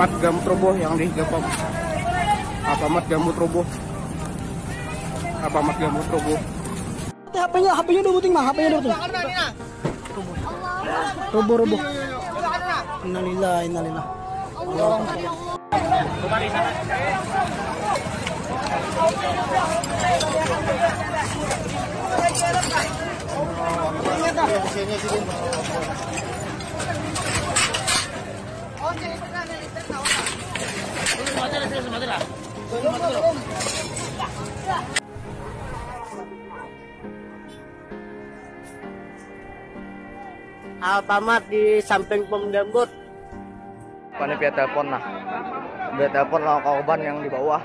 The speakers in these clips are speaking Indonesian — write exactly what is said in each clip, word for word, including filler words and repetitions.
Alfamart gambut roboh yang di Depok. Alfamart gambut roboh. Alfamart gambut roboh. H P-nya, H P-nya udah puting mah, H P-nya udah puting. Roboh, roboh. Innalillah, innalillah. Allah. Kembali sana. Alfamart di samping Pemendamut. Panitia telepon lah, dia telepon lah korban yang di bawah.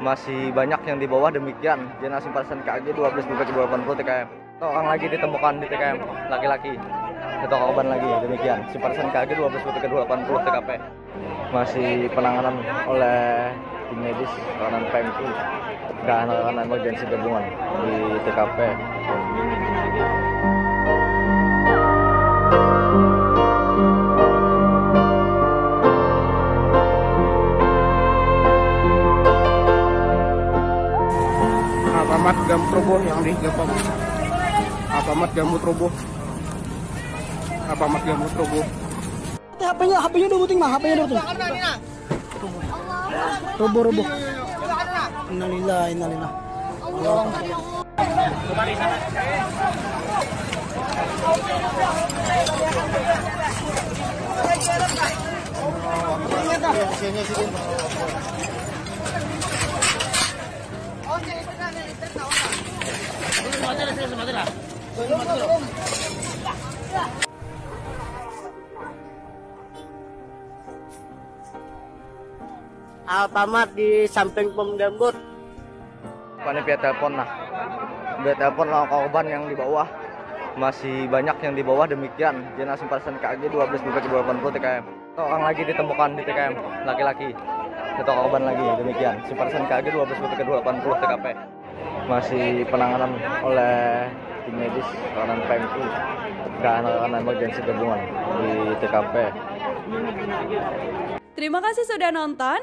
Masih banyak yang di bawah demikian. Jenazah pasien K A A G dua belas dua ribu delapan puluh T K M. Orang lagi ditemukan di T K M, laki-laki. Atau korban lagi demikian. Simparsen K A A G dua belas dua ribu delapan puluh T K P. Masih penanganan oleh tim medis, penanganan P M I, dan penanganan emergensi gabungan di T K P. Alfamart gambut roboh yang di Depok. Alfamart gambut roboh. Alfamart gambut roboh. H P-nya, H P-nya udah puting mah, H P-nya udah puting. Roboh, roboh. Innalillah, innalillah. Allah. Kembali sana. Alfamart di samping Pemendamut. Panitia telepon lah, dia telepon lah korban yang di bawah. Masih banyak yang di bawah demikian. Jenazah pasien K A A G dua belas dua ribu delapan puluh T K M. Orang lagi ditemukan di T K M, laki-laki. Atau korban lagi demikian. Simparsen K A A G dua belas dua ribu delapan puluh T K P. Masih penanganan oleh tim medis, penanganan P M I, dan penanganan emergensi gabungan di T K P. Terima kasih sudah nonton.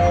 ya.